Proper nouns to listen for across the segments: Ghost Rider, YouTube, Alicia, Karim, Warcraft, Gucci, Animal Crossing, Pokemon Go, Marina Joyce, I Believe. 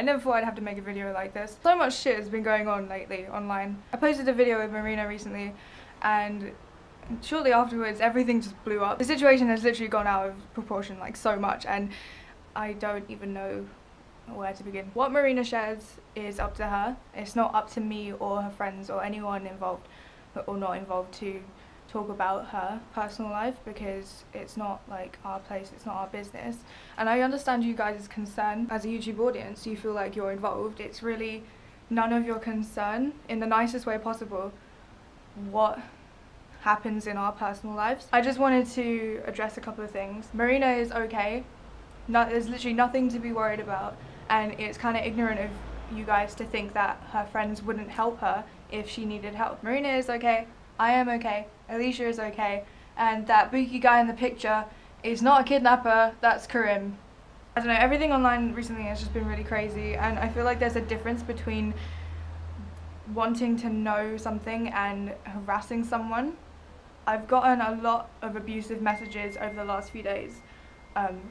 I never thought I'd have to make a video like this. So much shit has been going on lately online. I posted a video with Marina recently and shortly afterwards everything just blew up. The situation has literally gone out of proportion, like, so much, and I don't even know where to begin. What Marina shares is up to her. It's not up to me or her friends or anyone involved or not involved to talk about her personal life, because it's not like our place, it's not our business. And I understand you guys' concern. As a YouTube audience, you feel like you're involved. It's really none of your concern, in the nicest way possible, what happens in our personal lives. I just wanted to address a couple of things. Marina is okay. No, there's literally nothing to be worried about, and it's kind of ignorant of you guys to think that her friends wouldn't help her if she needed help. Marina is okay, I am okay, Alicia is okay, and that boogie guy in the picture is not a kidnapper, that's Karim. I don't know, everything online recently has just been really crazy, and I feel like there's a difference between wanting to know something and harassing someone. I've gotten a lot of abusive messages over the last few days.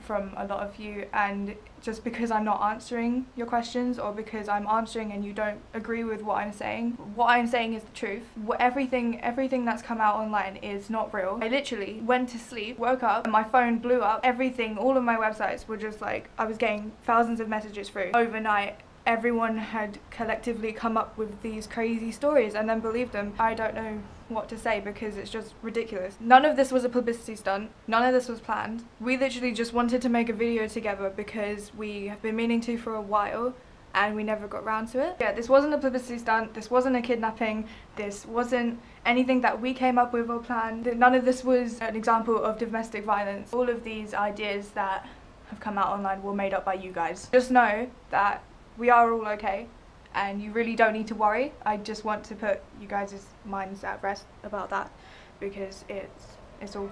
From a lot of you, and just because I'm not answering your questions, or because I'm answering and you don't agree with what I'm saying is the truth. Everything that's come out online is not real. I literally went to sleep, woke up, and my phone blew up. Everything, all of my websites were just like, I was getting thousands of messages through. Overnight, everyone had collectively come up with these crazy stories and then believed them. I don't know what to say because it's just ridiculous. None of this was a publicity stunt. None of this was planned. We literally just wanted to make a video together because we have been meaning to for a while and we never got round to it. Yeah, this wasn't a publicity stunt. This wasn't a kidnapping. This wasn't anything that we came up with or planned. None of this was an example of domestic violence. All of these ideas that have come out online were made up by you guys. Just know that we are all okay, and you really don't need to worry. I just want to put you guys' minds at rest about that, because it's all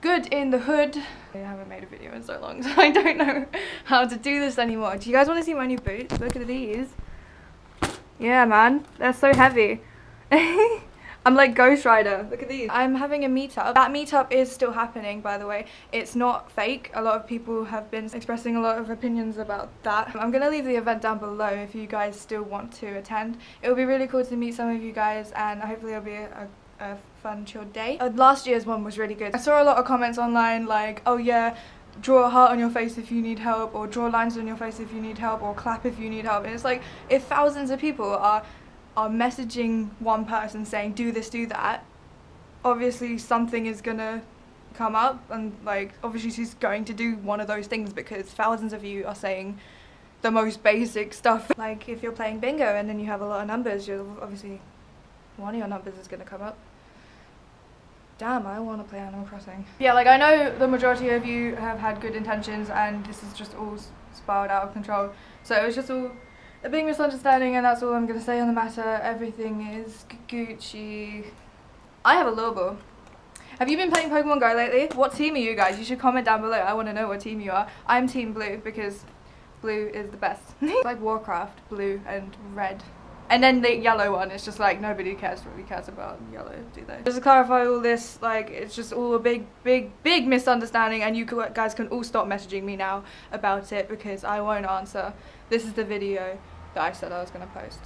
good in the hood. I haven't made a video in so long, so I don't know how to do this anymore. Do you guys want to see my new boots? Look at these. Yeah, man, they're so heavy. I'm like Ghost Rider. Look at these. I'm having a meetup. That meetup is still happening, by the way. It's not fake. A lot of people have been expressing a lot of opinions about that. I'm gonna leave the event down below if you guys still want to attend. It'll be really cool to meet some of you guys, and hopefully it'll be a fun, chill day. Last year's one was really good. I saw a lot of comments online like, oh yeah, draw a heart on your face if you need help, or draw lines on your face if you need help, or clap if you need help. And it's like, if thousands of people are messaging one person saying do this, do that, obviously something is gonna come up, and like obviously she's going to do one of those things because thousands of you are saying the most basic stuff. Like if you're playing bingo and then you have a lot of numbers, you're obviously, one of your numbers is gonna come up. Damn, I want to play Animal Crossing. Yeah, like I know the majority of you have had good intentions and this is just all spiraled out of control, so it was just all a big misunderstanding, and that's all I'm going to say on the matter. Everything is Gucci. I have a lowball. Have you been playing Pokemon Go lately? What team are you guys? You should comment down below. I want to know what team you are. I'm team blue because blue is the best. It's like Warcraft, blue and red. And then the yellow one, it's just like nobody really cares about yellow, do they? Just to clarify all this, like it's just all a big misunderstanding, and you guys can all stop messaging me now about it because I won't answer. This is the video that I said I was going to post.